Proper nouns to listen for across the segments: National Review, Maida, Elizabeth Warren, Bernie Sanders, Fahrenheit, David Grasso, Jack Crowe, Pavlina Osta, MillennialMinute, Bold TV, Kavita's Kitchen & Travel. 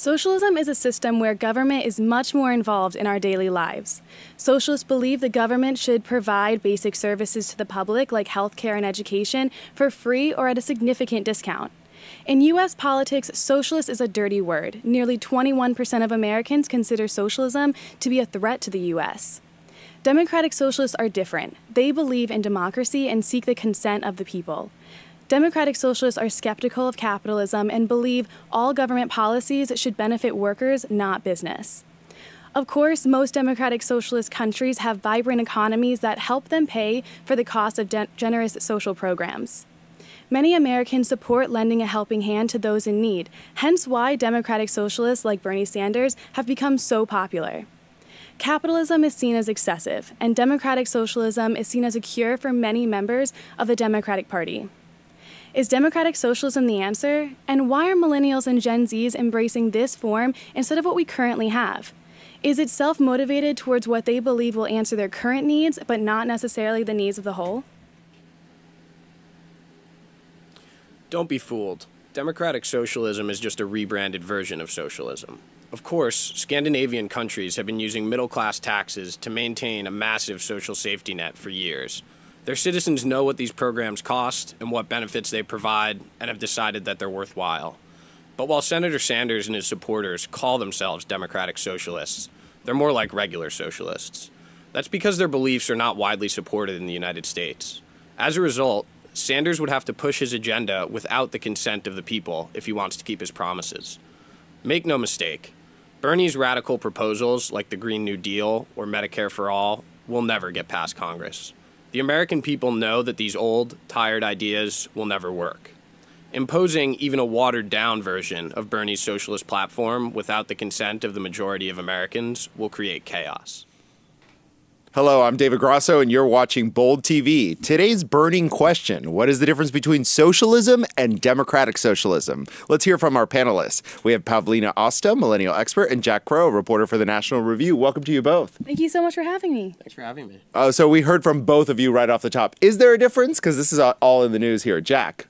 Socialism is a system where government is much more involved in our daily lives. Socialists believe the government should provide basic services to the public, like healthcare and education, for free or at a significant discount. In U.S. politics, socialist is a dirty word. Nearly 21% of Americans consider socialism to be a threat to the U.S. Democratic socialists are different. They believe in democracy and seek the consent of the people. Democratic socialists are skeptical of capitalism and believe all government policies should benefit workers, not business. Of course, most democratic socialist countries have vibrant economies that help them pay for the cost of generous social programs. Many Americans support lending a helping hand to those in need, hence why democratic socialists like Bernie Sanders have become so popular. Capitalism is seen as excessive, and democratic socialism is seen as a cure for many members of the Democratic Party. Is democratic socialism the answer? And why are millennials and Gen Zs embracing this form instead of what we currently have? Is it self-motivated towards what they believe will answer their current needs, but not necessarily the needs of the whole? Don't be fooled. Democratic socialism is just a rebranded version of socialism. Of course, Scandinavian countries have been using middle-class taxes to maintain a massive social safety net for years. Their citizens know what these programs cost and what benefits they provide and have decided that they're worthwhile. But while Senator Sanders and his supporters call themselves democratic socialists, they're more like regular socialists. That's because their beliefs are not widely supported in the United States. As a result, Sanders would have to push his agenda without the consent of the people if he wants to keep his promises. Make no mistake, Bernie's radical proposals like the Green New Deal or Medicare for All will never get past Congress. The American people know that these old, tired ideas will never work. Imposing even a watered-down version of Bernie's socialist platform without the consent of the majority of Americans will create chaos. Hello, I'm David Grasso, and you're watching Bold TV. Today's burning question: what is the difference between socialism and democratic socialism? Let's hear from our panelists. We have Pavlina Osta, millennial expert, and Jack Crowe, reporter for the National Review. Welcome to you both. Thank you so much for having me. Thanks for having me. So we heard from both of you right off the top. Is there a difference? Because this is all in the news here. Jack.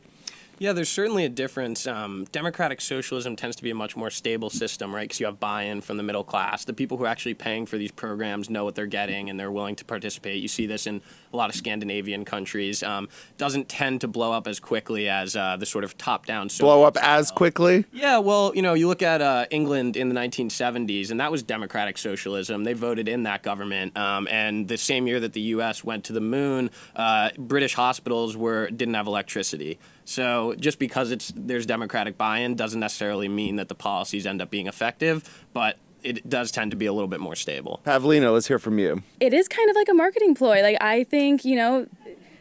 Yeah, there's certainly a difference. Democratic socialism tends to be a much more stable system, right? Because you have buy-in from the middle class. The people who are actually paying for these programs know what they're getting and they're willing to participate. You see this in a lot of Scandinavian countries. Doesn't tend to blow up as quickly as the sort of top-down socialism. Blow up as quickly? Yeah, well, you know, you look at England in the 1970s, and that was democratic socialism. They voted in that government. And the same year that the U.S. went to the moon, British hospitals didn't have electricity. So just because there's democratic buy-in doesn't necessarily mean that the policies end up being effective, but it does tend to be a little bit more stable. Pavlina, let's hear from you. It is kind of like a marketing ploy. Like, I think, you know,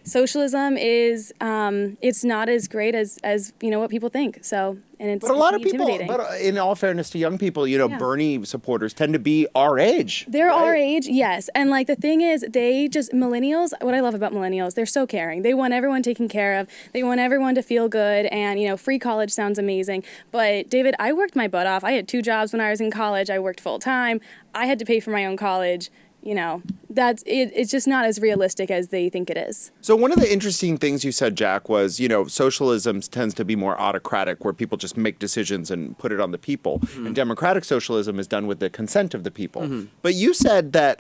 socialism is it's not as great as you know what people think. So, and it's but in all fairness to young people, you know, yeah. Bernie supporters tend to be our age. They're right? Our age, yes. And like the thing is, they just millennials. What I love about millennials, they're so caring. They want everyone taken care of. They want everyone to feel good. And you know, free college sounds amazing. But David, I worked my butt off. I had 2 jobs when I was in college. I worked full time. I had to pay for my own college. You know, that's it, it's just not as realistic as they think it is. So one of the interesting things you said, Jack, was, you know, socialism tends to be more autocratic, where people just make decisions and put it on the people. Mm-hmm. And democratic socialism is done with the consent of the people. Mm-hmm. But you said that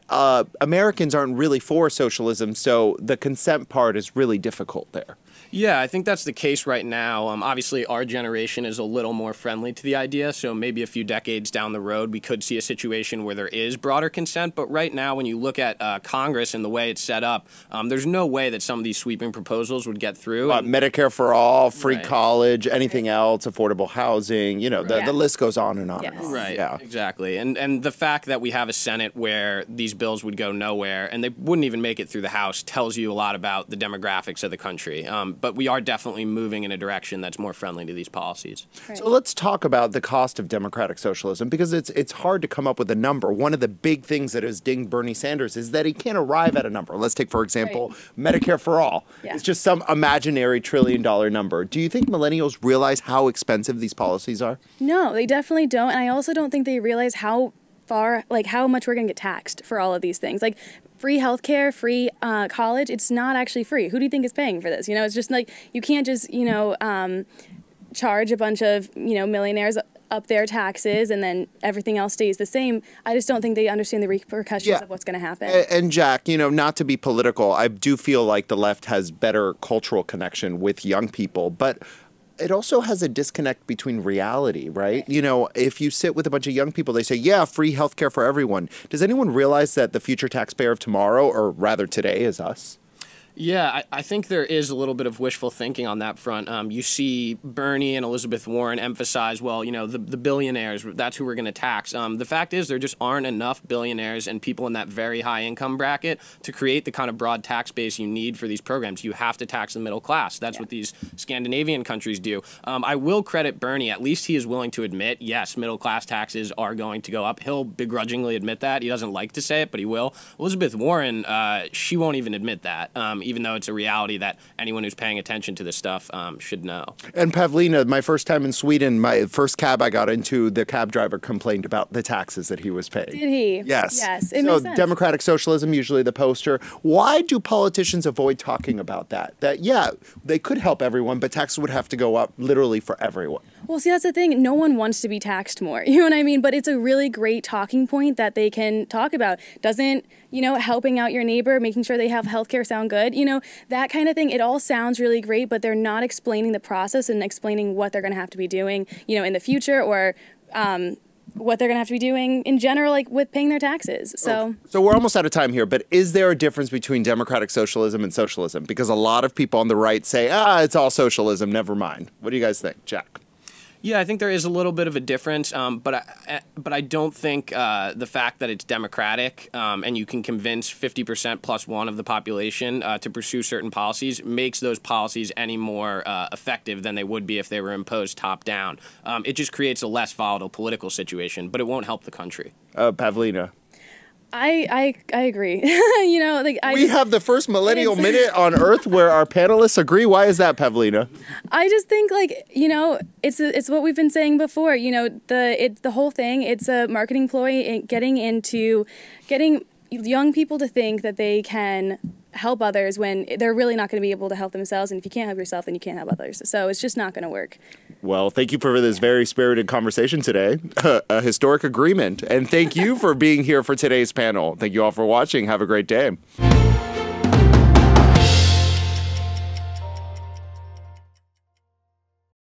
Americans aren't really for socialism, so the consent part is really difficult there. Yeah, I think that's the case right now. Obviously, our generation is a little more friendly to the idea, so maybe a few decades down the road we could see a situation where there is broader consent. But right now, when you look at Congress and the way it's set up, there's no way that some of these sweeping proposals would get through. Medicare for all, free right. college, anything else, affordable housing, you know, right. The list goes on and on. Yes. And on. Right, yeah. Exactly. And the fact that we have a Senate where these bills would go nowhere and they wouldn't even make it through the House tells you a lot about the demographics of the country. But we are definitely moving in a direction that's more friendly to these policies. Right. So let's talk about the cost of democratic socialism, because it's hard to come up with a number. One of the big things that has dinged Bernie Sanders is that he can't arrive at a number. Let's take, for example, right. Medicare for All. Yeah. It's just some imaginary $1 trillion number. Do you think millennials realize how expensive these policies are? No, they definitely don't. And I also don't think they realize how far, like how much we're going to get taxed for all of these things. Like free healthcare, free college, it's not actually free. Who do you think is paying for this? You know, it's just like, you can't just, you know, charge a bunch of, you know, millionaires up their taxes and then everything else stays the same. I just don't think they understand the repercussions of what's going to happen. And Jack, you know, not to be political, I do feel like the left has better cultural connection with young people, but it also has a disconnect between reality, right? You know, if you sit with a bunch of young people, they say, yeah, free healthcare for everyone. Does anyone realize that the future taxpayer of tomorrow, or rather today, is us? Yeah, I think there is a little bit of wishful thinking on that front. You see Bernie and Elizabeth Warren emphasize, well, you know, the billionaires, that's who we're going to tax. The fact is there just aren't enough billionaires and people in that very high income bracket to create the kind of broad tax base you need for these programs. You have to tax the middle class. That's what these Scandinavian countries do. I will credit Bernie. At least he is willing to admit, yes, middle class taxes are going to go up. He'll begrudgingly admit that. He doesn't like to say it, but he will. Elizabeth Warren, she won't even admit that. Even though it's a reality that anyone who's paying attention to this stuff should know. And Pavlina, my first time in Sweden, my first cab I got into, the cab driver complained about the taxes that he was paying. Did he? Yes. Yes, it makes sense. Democratic socialism, usually the poster. Why do politicians avoid talking about that? That, yeah, they could help everyone, but taxes would have to go up literally for everyone. Well, see, that's the thing. No one wants to be taxed more. You know what I mean? But it's a really great talking point that they can talk about. Doesn't, you know, helping out your neighbor, making sure they have health care sound good? You know, that kind of thing. It all sounds really great, but they're not explaining the process and explaining what they're going to have to be doing, you know, in the future, or what they're going to have to be doing in general, like with paying their taxes. So, so we're almost out of time here, but is there a difference between democratic socialism and socialism? Because a lot of people on the right say, ah, it's all socialism, never mind. What do you guys think, Jack? Yeah, I think there is a little bit of a difference, but I don't think the fact that it's democratic and you can convince 50% plus one of the population to pursue certain policies makes those policies any more effective than they would be if they were imposed top down. It just creates a less volatile political situation, but it won't help the country. Pavlina. I agree. You know, like we have the first millennial minute on Earth where our panelists agree. Why is that, Pavlina? I just think, like, you know, it's what we've been saying before. You know, the whole thing. It's a marketing ploy and getting young people to think that they can help others when they're really not going to be able to help themselves. And if you can't help yourself, then you can't help others. So it's just not going to work. Well, thank you for this very spirited conversation today, a historic agreement. And thank you for being here for today's panel. Thank you all for watching. Have a great day.